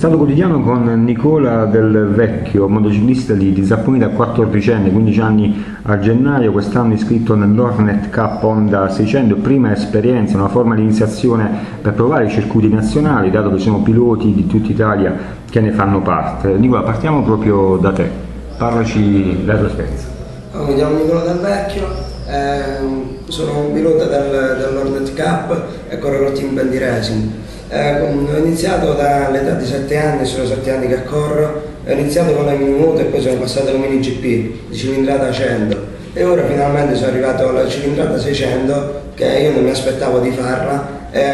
Statoquotidiano con Nicola Del Vecchio, motociclista di Zapponeta, 14enne, 15 anni a gennaio, quest'anno iscritto nell'Hornet Cup Honda 600, prima esperienza, una forma di iniziazione per provare i circuiti nazionali, dato che sono piloti di tutta Italia che ne fanno parte. Nicola, partiamo proprio da te, parlaci della tua esperienza. Mi chiamo Nicola Del Vecchio, sono un pilota dell'Hornet Cup e corro col team Bandy Racing. Ho iniziato dall'età di 7 anni, sono 7 anni che corro, ho iniziato con la mini moto e poi sono passato alla mini GP di cilindrata 100 e ora finalmente sono arrivato alla cilindrata 600 che io non mi aspettavo di farla.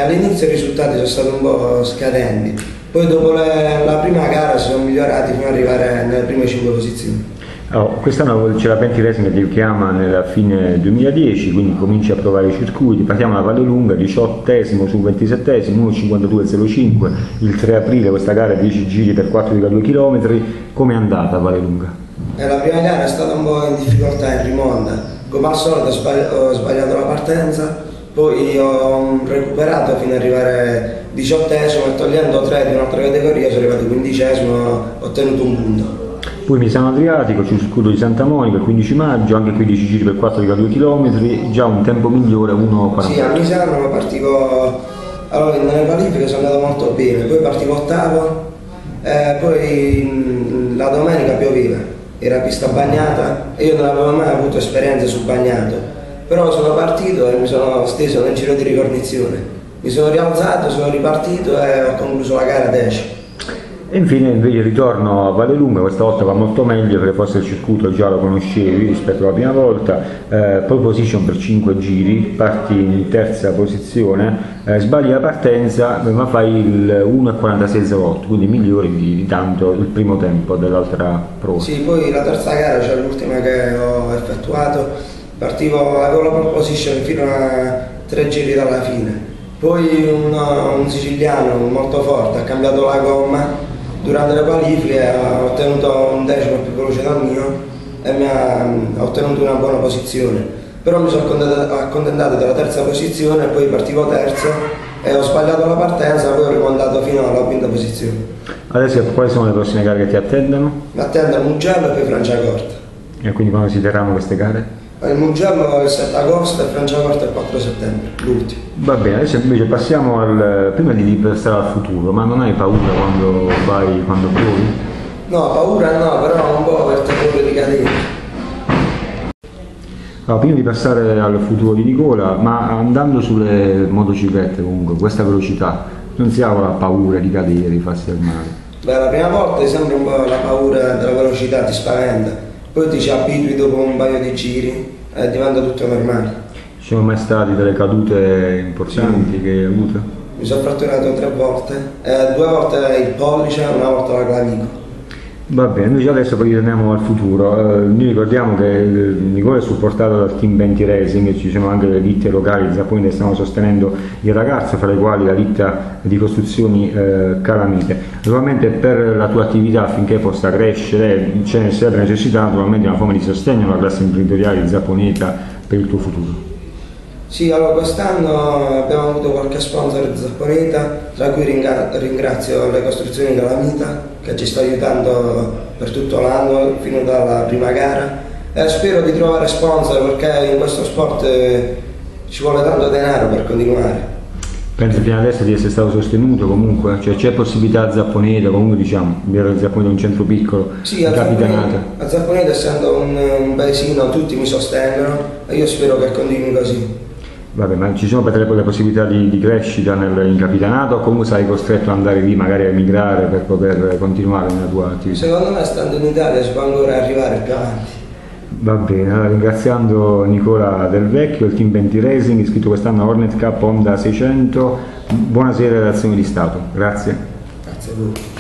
All'inizio i risultati sono stati un po' scadenti, poi dopo la prima gara sono migliorati fino ad arrivare nelle prime 5 posizioni. Allora, quest'anno c'è la Bandy Racing che richiama nella fine 2010, quindi comincia a provare i circuiti. Partiamo da Vallelunga, 18esimo su 27esimo, 1.52.05, il 3 aprile questa gara, 10 giri per 4,2 km. Come è andata a Vallelunga? La prima gara è stata un po' in difficoltà in rimonta, come al solito ho sbagliato la partenza, poi ho recuperato fino ad arrivare 18esimo e togliendo 3 di un'altra categoria sono arrivato 15esimo, ho ottenuto un punto. Poi Misano Adriatico, c'è il circuito di Santa Monica, il 15 maggio, anche 15 giri per 4,2 km, già un tempo migliore, 1,40. Sì, a Misano partivo, allora nelle qualifiche sono andato molto bene, poi partivo ottavo, poi la domenica pioveva, era pista bagnata e io non avevo mai avuto esperienza su bagnato, però sono partito e mi sono steso nel giro di ricognizione, mi sono rialzato, sono ripartito e ho concluso la gara 10. E infine invece ritorno a Vallelunga, questa volta va molto meglio perché forse il circuito già lo conoscevi rispetto alla prima volta, pole position per 5 giri, parti in terza posizione, sbagli la partenza ma fai il 1.46.08, quindi migliori di tanto il primo tempo dell'altra prova. Sì, poi la terza gara, cioè l'ultima che ho effettuato, partivo, avevo la pole position fino a 3 giri dalla fine, poi un siciliano molto forte ha cambiato la gomma. Durante le qualifiche ho ottenuto un decimo più veloce dal mio e ho ottenuto una buona posizione, però mi sono accontentato della terza posizione, poi partivo terzo e ho sbagliato la partenza, poi ho rimontato fino alla quinta posizione. Adesso quali sono le prossime gare che ti attendono? Mi attendono Mugello e poi Franciacorta. E quindi quando si terranno queste gare? Il Mugello è il 7 agosto e Franciacorta è il 4 settembre, l'ultimo. Va bene, adesso invece passiamo al... prima di pensare al futuro, ma non hai paura quando vai, quando provi? No, paura no, però un po' per terrore di cadere. Allora, prima di passare al futuro di Nicola, ma andando sulle motociclette comunque, questa velocità, non si ha la paura di cadere, di farsi del male? Beh, la prima volta ti sembra un po' la paura della velocità, ti spaventa. Poi ti ci abitui dopo un paio di giri e diventa tutto normale. Ci sono mai state delle cadute importanti che hai avuto? Mi sono fratturato 3 volte, 2 volte il pollice e una volta la clavicola. Va bene, noi adesso poi torniamo al futuro. Noi ricordiamo che Nicola è supportato dal team Bandy Racing e ci sono anche le ditte locali di Zapponeta che stanno sostenendo il ragazzo, fra le quali la ditta di costruzioni Calamite. Naturalmente per la tua attività, affinché possa crescere, c'è sempre necessità naturalmente una forma di sostegno alla classe imprenditoriale di Zapponeta per il tuo futuro. Sì, allora quest'anno abbiamo avuto qualche sponsor di Zapponeta, tra cui ringrazio le Costruzioni della Vita che ci sta aiutando per tutto l'anno, fino dalla prima gara. Spero di trovare sponsor perché in questo sport ci vuole tanto denaro per continuare. Penso fino adesso di essere stato sostenuto comunque, cioè c'è possibilità a Zapponeta, comunque diciamo, Zapponeta è un centro piccolo, sì, a Capitanata. A Zapponeta essendo un paesino tutti mi sostengono e io spero che continui così. Vabbè, ma ci sono per te le possibilità di crescita in capitanato o comunque sarai costretto ad andare lì, magari a emigrare per poter continuare nella tua attività? Secondo me stando in Italia si può ancora arrivare più avanti. Va bene, allora, ringraziando Nicola Del Vecchio, il team Bandy Racing, iscritto quest'anno a Hornet Cup Honda 600, buonasera redazione di Stato, grazie. Grazie a voi.